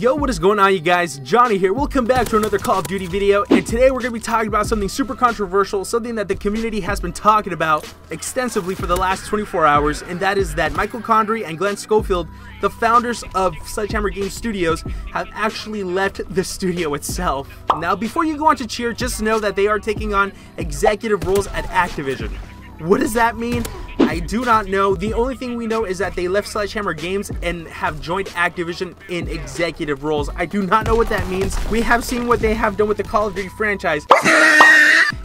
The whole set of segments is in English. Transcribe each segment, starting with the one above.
Yo, what is going on, you guys? Johnny here. Welcome back to another Call of Duty video, and today we're going to be talking about something super controversial, something that the community has been talking about extensively for the last 24 hours, and that is that Michael Condrey and Glenn Schofield, the founders of Sledgehammer Games Studios, have actually left the studio itself. Now, before you go on to cheer, just know that they are taking on executive roles at Activision. What does that mean? I do not know. The only thing we know is that they left Sledgehammer Games and have joined Activision in executive roles. I do not know what that means. We have seen what they have done with the Call of Duty franchise.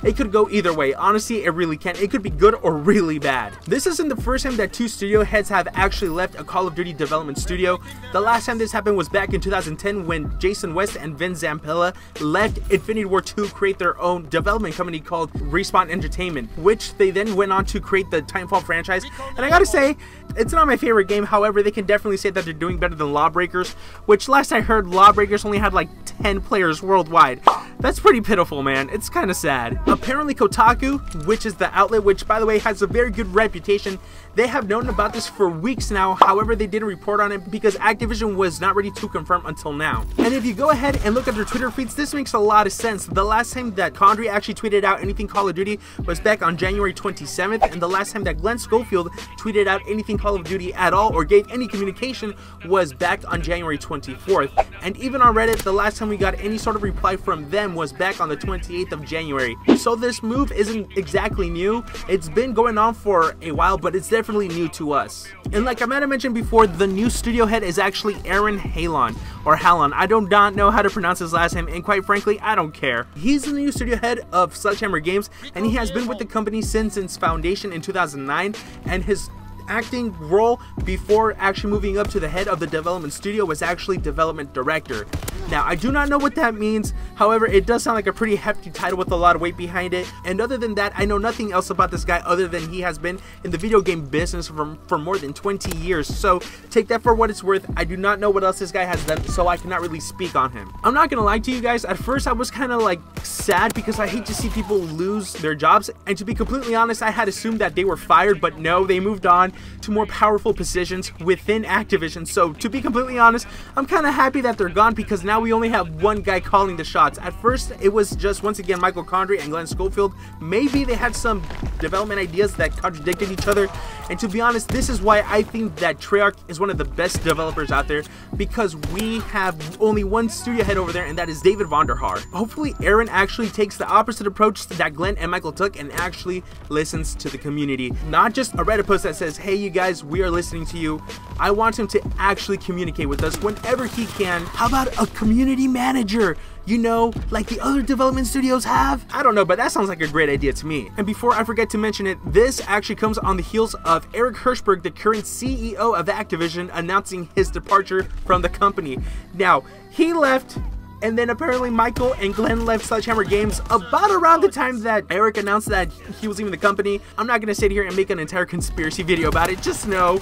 It could go either way. Honestly, it really can. It could be good or really bad. This isn't the first time that two studio heads have actually left a Call of Duty development studio. The last time this happened was back in 2010 when Jason West and Vin Zampella left Infinity War 2 to create their own development company called Respawn Entertainment, which they then went on to create the Titanfall franchise. And I gotta say, it's not my favorite game. However, they can definitely say that they're doing better than Lawbreakers, which last I heard, Lawbreakers only had like 10 players worldwide. That's pretty pitiful, man. It's kind of sad. Apparently Kotaku, which is the outlet, which by the way has a very good reputation, they have known about this for weeks now. However, they didn't report on it because Activision was not ready to confirm until now. And if you go ahead and look at their Twitter feeds, this makes a lot of sense. The last time that Condrey actually tweeted out anything Call of Duty was back on January 27th, and the last time that Glenn Schofield tweeted out anything Call of Duty at all or gave any communication was back on January 24th. And even on Reddit, the last time we got any sort of reply from them was back on the 28th of January. So this move isn't exactly new. It's been going on for a while, but it's definitely new to us. And like I might have mentioned before, the new studio head is actually Aaron Halon, or Halon. I do not know how to pronounce his last name, and quite frankly, I don't care. He's the new studio head of Sledgehammer Games, and he has been with the company since its foundation in 2009, and his acting role before actually moving up to the head of the development studio was actually development director. Now, I do not know what that means. However, it does sound like a pretty hefty title with a lot of weight behind it. And other than that, I know nothing else about this guy other than he has been in the video game business for more than 20 years. So take that for what it's worth. I do not know what else this guy has done, so I cannot really speak on him. I'm not gonna lie to you guys. At first, I was kind of like sad because I hate to see people lose their jobs. And to be completely honest, I had assumed that they were fired, but no, they moved on to more powerful positions within Activision. So to be completely honest, I'm kind of happy that they're gone because now we only have one guy calling the shots. At first, it was just once again Michael Condrey and Glenn Schofield. Maybe they had some development ideas that contradicted each other, and to be honest, this is why I think that Treyarch is one of the best developers out there, because we have only one studio head over there, and that is David Vonderhaar. Hopefully Aaron actually takes the opposite approach that Glenn and Michael took and actually listens to the community, not just a Reddit post that says, hey, you guys, we are listening to you. I want him to actually communicate with us whenever he can. How about a community manager, you know, like the other development studios have? I don't know, but that sounds like a great idea to me. And before I forget to mention it, this actually comes on the heels of Eric Hirschberg, the current CEO of Activision, announcing his departure from the company. Now, he left, and then apparently Michael and Glenn left Sledgehammer Games about around the time that Eric announced that he was leaving the company. I'm not gonna sit here and make an entire conspiracy video about it. Just know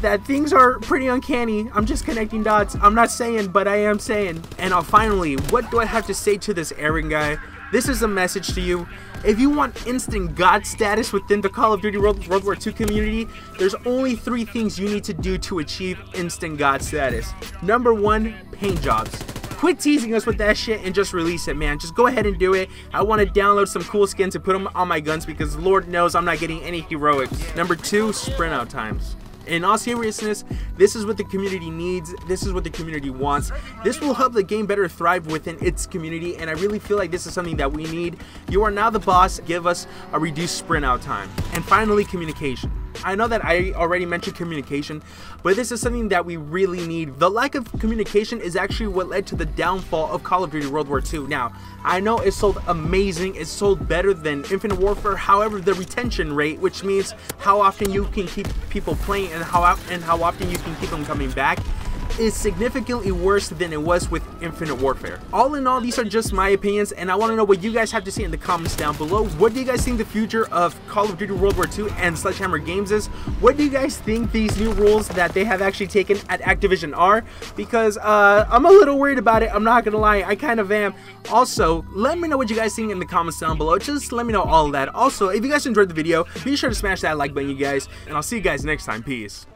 that things are pretty uncanny. I'm just connecting dots. I'm not saying, but I am saying. And finally, what do I have to say to this Aaron guy? This is a message to you. If you want instant god status within the Call of Duty World War II community, there's only three things you need to do to achieve instant god status. Number 1, paint jobs. Quit teasing us with that shit and just release it, man. Just go ahead and do it. I want to download some cool skins and put them on my guns because Lord knows I'm not getting any heroics. Number 2, sprint out times. In all seriousness, this is what the community needs. This is what the community wants. This will help the game better thrive within its community, and I really feel like this is something that we need. You are now the boss. Give us a reduced sprint out time. And finally, communication. I know that I already mentioned communication, but this is something that we really need. The lack of communication is actually what led to the downfall of Call of Duty World War II. Now, I know it sold amazing, it sold better than Infinite Warfare. However, the retention rate, which means how often you can keep people playing and how often you can keep them coming back, is significantly worse than it was with Infinite Warfare. All in all, these are just my opinions, and I want to know what you guys have to say in the comments down below. What do you guys think the future of Call of Duty World War II and Sledgehammer Games is? What do you guys think these new rules that they have actually taken at Activision are? Because I'm a little worried about it. I'm not gonna lie, I kind of am. Also, let me know what you guys think in the comments down below. Just let me know all of that. Also, if you guys enjoyed the video, be sure to smash that like button, you guys, and I'll see you guys next time. Peace.